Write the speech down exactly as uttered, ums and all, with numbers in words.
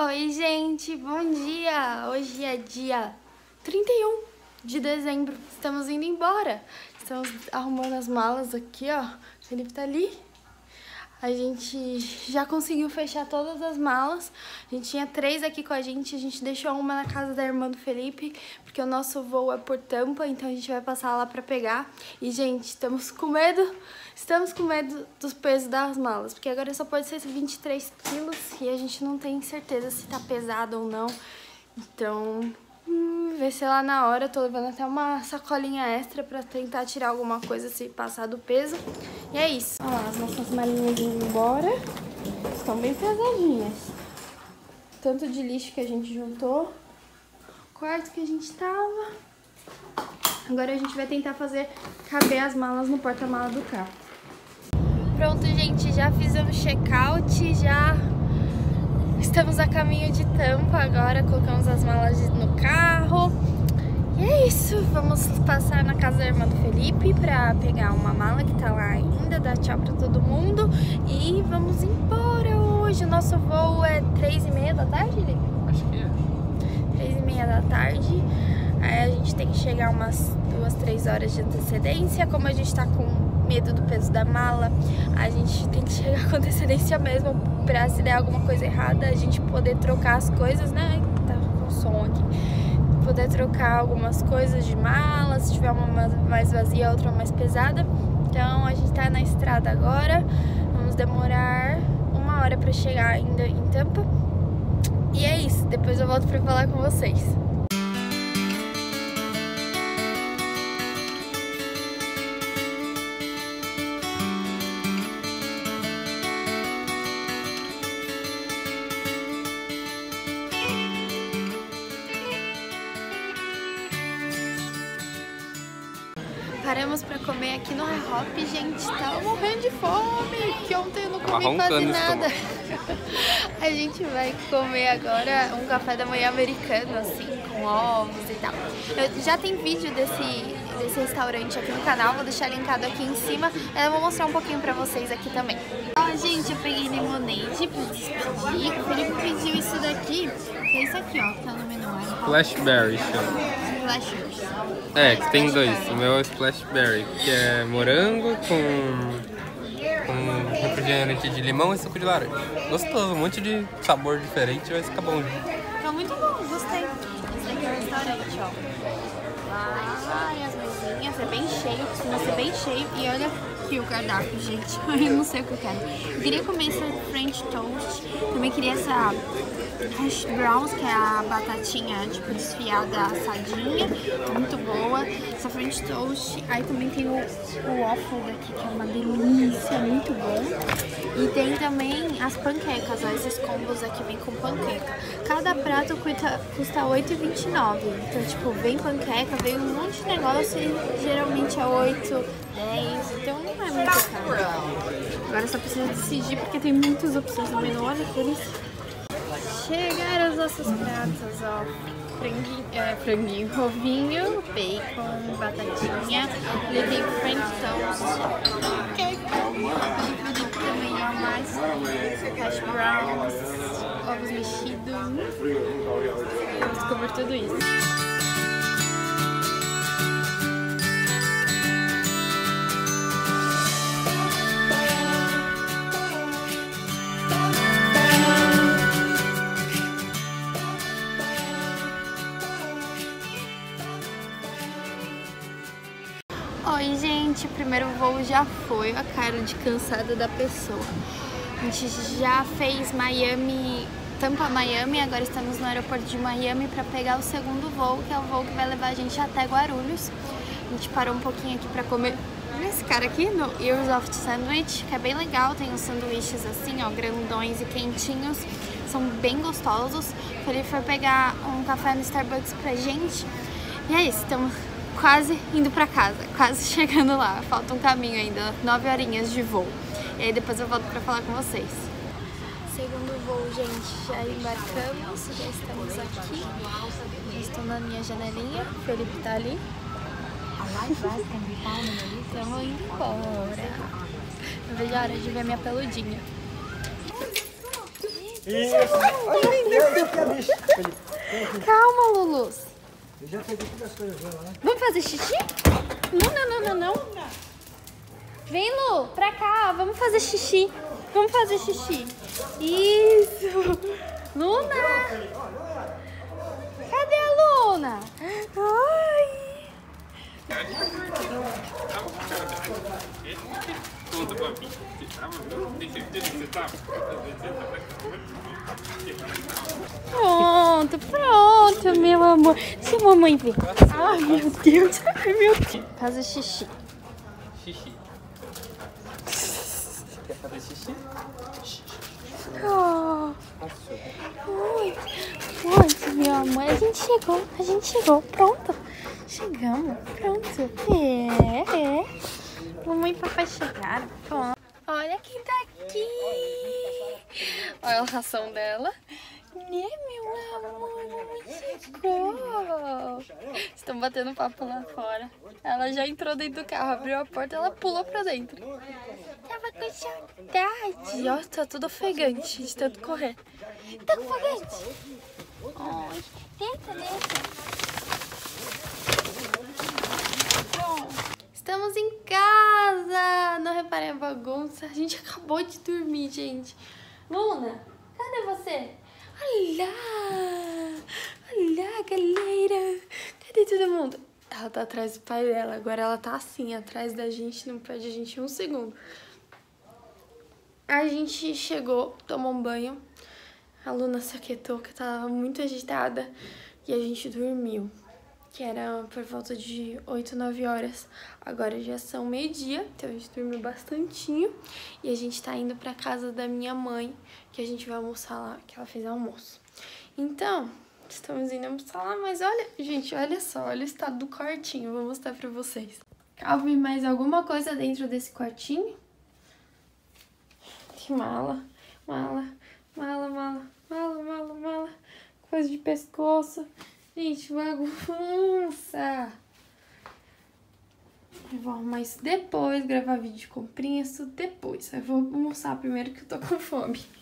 Oi, gente, bom dia! Hoje é dia trinta e um de dezembro. Estamos indo embora. Estamos arrumando as malas aqui, ó. O Felipe tá ali. A gente já conseguiu fechar todas as malas. A gente tinha três aqui com a gente. A gente deixou uma na casa da irmã do Felipe, porque o nosso voo é por Tampa, então a gente vai passar lá pra pegar. E, gente, estamos com medo. Estamos com medo dos pesos das malas, porque agora só pode ser vinte e três quilos e a gente não tem certeza se tá pesado ou não. Então, hum, vai ser lá na hora. Eu tô levando até uma sacolinha extra pra tentar tirar alguma coisa se passar do peso. E é isso. Olha lá, as nossas malinhas indo embora. Estão bem pesadinhas. Tanto de lixo que a gente juntou. Quarto que a gente tava. Agora a gente vai tentar fazer caber as malas no porta-mala do carro. Pronto, gente. Já fizemos check-out. Já estamos a caminho de Tampa agora. Colocamos as malas no carro. E é isso, vamos passar na casa da irmã do Felipe pra pegar uma mala que tá lá ainda, dar tchau pra todo mundo e vamos embora hoje. O nosso voo é três e meia da tarde, Lili? Acho que é. três e meia da tarde, aí a gente tem que chegar umas duas, três horas de antecedência. Como a gente tá com medo do peso da mala, a gente tem que chegar com antecedência mesmo pra se der alguma coisa errada, a gente poder trocar as coisas, né? Tá com som aqui. Poder trocar algumas coisas de mala, se tiver uma mais vazia, outra mais pesada. Então a gente tá na estrada agora, vamos demorar uma hora pra chegar ainda em Tampa. E é isso, depois eu volto pra falar com vocês. Paramos pra comer aqui no I H O P, gente, tava morrendo de fome, que ontem eu não comi quase nada. A gente vai comer agora um café da manhã americano, assim, com ovos e tal. Eu, já tem vídeo desse, desse restaurante aqui no canal, vou deixar linkado aqui em cima, eu vou mostrar um pouquinho pra vocês aqui também. Ó, gente, eu peguei limonade pra despedir, o Felipe pediu isso daqui, que é isso aqui, ó, que tá no menu I H O P. Flashberry Show. É, que tem dois. O meu é o Flashberry, que é morango com, com refrigerante de limão e suco de laranja. Gostoso, um monte de sabor diferente, vai ficar bom. Tá muito bom, gostei. Esse daqui é o restaurante, ó. Ah, e as mesinhas, é bem cheio, costuma ser bem cheio. E olha aqui o cardápio, gente. Eu não sei o que eu quero. Eu queria comer essa French Toast, também queria essa... hash browns, que é a batatinha tipo desfiada, assadinha, muito boa, essa French Toast. Aí também tem o, o waffle daqui, que é uma delícia, muito bom. E tem também as panquecas, ó, esses combos aqui vem com panqueca. Cada prato custa, custa oito e vinte e nove, então tipo, vem panqueca, vem um monte de negócio e geralmente é oito, dez, então não é muito caro. Agora só precisa decidir porque tem muitas opções no menu, olha que delícia. Chegaram os nossos pratos, ó, franguinho, é, franguinho, ovinho, bacon, batatinha, levei French toast, cake, e Felipe também, ó, mais hash browns, ovos mexidos, vamos comer tudo isso. Oi, gente, o primeiro voo já foi, a cara de cansada da pessoa. A gente já fez Miami, Tampa, Miami, agora estamos no aeroporto de Miami para pegar o segundo voo, que é o voo que vai levar a gente até Guarulhos. A gente parou um pouquinho aqui para comer nesse cara aqui, no Earl's of Sandwich, que é bem legal, tem uns sanduíches assim, ó, grandões e quentinhos, são bem gostosos. Ele foi pegar um café no Starbucks pra gente, e é isso, estamos... quase indo pra casa, quase chegando lá. Falta um caminho ainda, nove horinhas de voo. E aí depois eu volto pra falar com vocês. segundo voo, gente, já embarcamos, já estamos aqui. Eu estou na minha janelinha, o Felipe tá ali. Estamos indo embora. Eu vejo a hora de ver minha peludinha. Calma, Lulu. Eu já peguei todas as coisas lá, né? Vamos fazer xixi? Não, não, não, não, não. Vem, Lu, pra cá, vamos fazer xixi. Vamos fazer xixi. Isso. Luna. Cadê a Luna? Ai. Pronto, pronto, meu amor. Deixa a mamãe ver. Ai, meu Deus. Ai, meu Deus. Faz o xixi. Xixi. Quer fazer xixi? Oh. Oi. Pronto, meu amor. A gente chegou. A gente chegou. Pronto. Chegamos. Pronto. É, é. Mamãe e papai chegaram. Pronto. Olha quem tá aqui. Olha a ração dela. Né, meu amor? Mamãe chegou. Estão batendo papo lá fora. Ela já entrou dentro do carro. Abriu a porta, ela pulou pra dentro. Tava com saudade. Ó, tá tudo ofegante de tanto correr. Tá com ofegante? Ai, deita, deita. Estamos em casa. Não reparem a bagunça. A gente acabou de dormir, gente. Luna, cadê você? Olá! Olá, galera! Cadê todo mundo? Ela tá atrás do pai dela. Agora ela tá assim, atrás da gente. Não perde a gente um segundo. A gente chegou, tomou um banho. A Luna se aquietou, que tava muito agitada. E a gente dormiu. Que era por volta de oito, nove horas. Agora já são meio-dia, então a gente dormiu bastantinho. E a gente tá indo pra casa da minha mãe, que a gente vai almoçar lá, que ela fez almoço. Então, estamos indo almoçar lá, mas olha, gente, olha só, olha o estado do quartinho. Vou mostrar pra vocês. Cabe mais alguma coisa dentro desse quartinho? Tem mala, mala, mala, mala, mala, mala, mala. Coisa de pescoço. Gente, bagunça! Eu vou arrumar isso depois, gravar vídeo de comprinha, isso depois. Eu vou almoçar primeiro que eu tô com fome.